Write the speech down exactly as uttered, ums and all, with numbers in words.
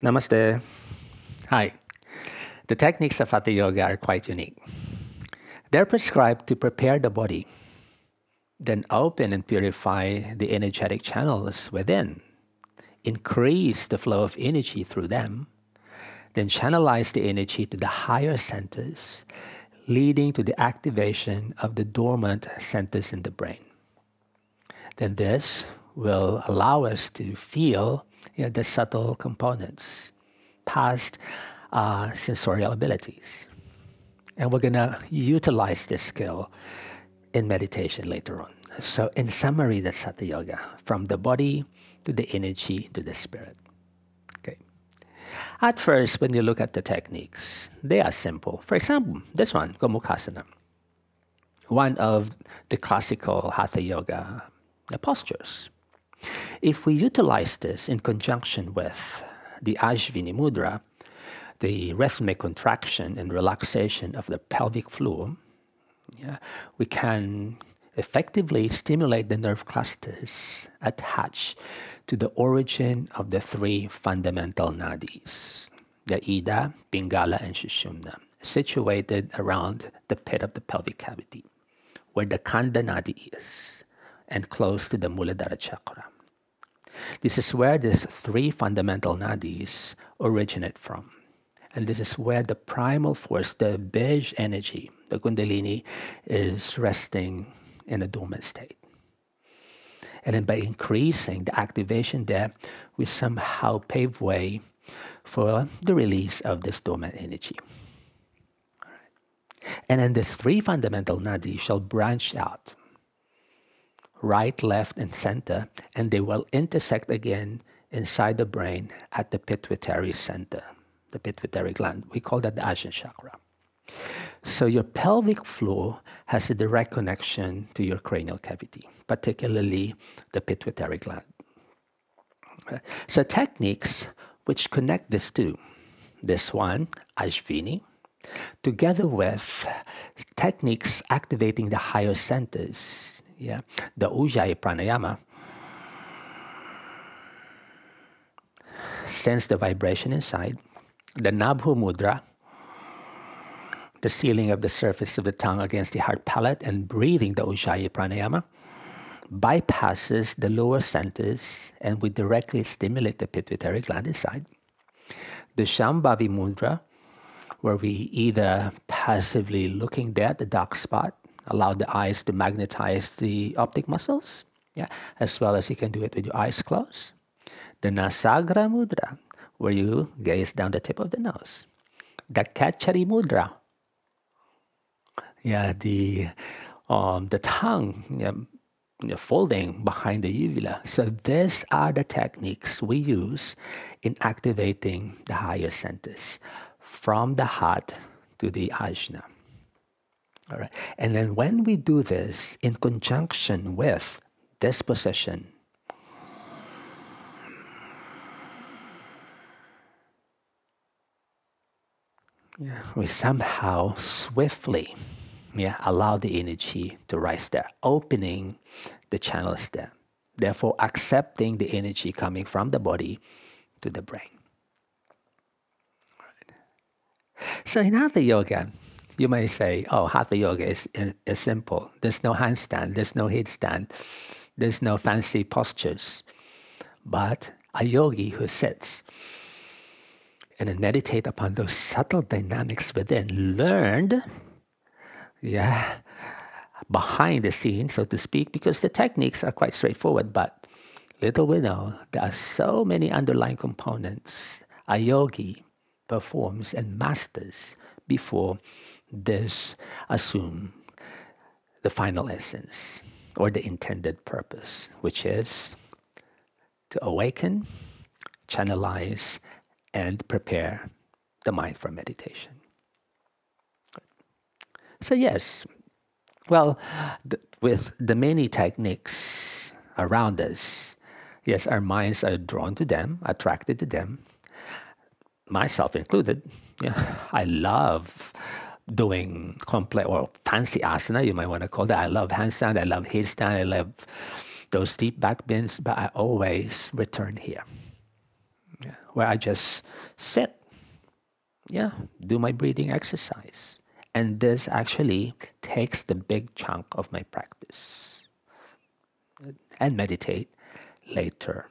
Namaste. Hi. The techniques of Hatha Yoga are quite unique. They're prescribed to prepare the body, then open and purify the energetic channels within, increase the flow of energy through them, then channelize the energy to the higher centers, leading to the activation of the dormant centers in the brain. Then this will allow us to feel you know, the subtle components, past uh, sensorial abilities. And we're going to utilize this skill in meditation later on. So in summary, that's Hatha Yoga, from the body to the energy to the spirit. Okay. At first, when you look at the techniques, they are simple. For example, this one, Gomukhasana, one of the classical Hatha Yoga postures. If we utilize this in conjunction with the Ashvini Mudra, the rhythmic contraction and relaxation of the pelvic floor, yeah, we can effectively stimulate the nerve clusters attached to the origin of the three fundamental nadis, the Ida, Pingala, and Sushumna, situated around the pit of the pelvic cavity, where the Kanda Nadi is, and close to the muladhara chakra. This is where these three fundamental nadis originate from. And this is where the primal force, the beige energy, the Kundalini, is resting in a dormant state. And then by increasing the activation there, we somehow pave way for the release of this dormant energy. All right. And then these three fundamental nadis shall branch out, right, left, and center, and they will intersect again inside the brain at the pituitary center, the pituitary gland. We call that the Ajna chakra. So your pelvic floor has a direct connection to your cranial cavity, particularly the pituitary gland. So techniques which connect these two, this one, Ashvini, together with techniques activating the higher centers, yeah, the ujjayi pranayama, sense the vibration inside, the nabhi mudra, the sealing of the surface of the tongue against the hard palate and breathing the ujjayi pranayama, bypasses the lower centers and we directly stimulate the pituitary gland inside. The shambhavi mudra, where we either passively looking there at the dark spot, allow the eyes to magnetize the optic muscles, yeah, as well as you can do it with your eyes closed. The nasagra mudra, where you gaze down the tip of the nose. The kachari mudra, yeah, the um, the tongue yeah, you know, folding behind the uvula. So these are the techniques we use in activating the higher centers, from the heart to the ajna. All right. And then when we do this in conjunction with this position, yeah, we somehow swiftly yeah, allow the energy to rise there, opening the channels there, therefore accepting the energy coming from the body to the brain. All right. So in Hatha Yoga, you may say, oh, Hatha Yoga is, is simple. There's no handstand, there's no headstand, there's no fancy postures. But a yogi who sits and then meditates upon those subtle dynamics within, learned, yeah, behind the scenes, so to speak, because the techniques are quite straightforward, but little we know, there are so many underlying components a yogi performs and masters before this assume the final essence or the intended purpose, which is to awaken, channelize, and prepare the mind for meditation. So yes, well, th with the many techniques around us, yes, our minds are drawn to them, attracted to them, myself included. Yeah, I love doing complex or fancy asana, you might want to call that. I love handstand, I love headstand, I love those deep back bends, but I always return here. Yeah. where I just sit, yeah, do my breathing exercise. And this actually takes the big chunk of my practice, and meditate later.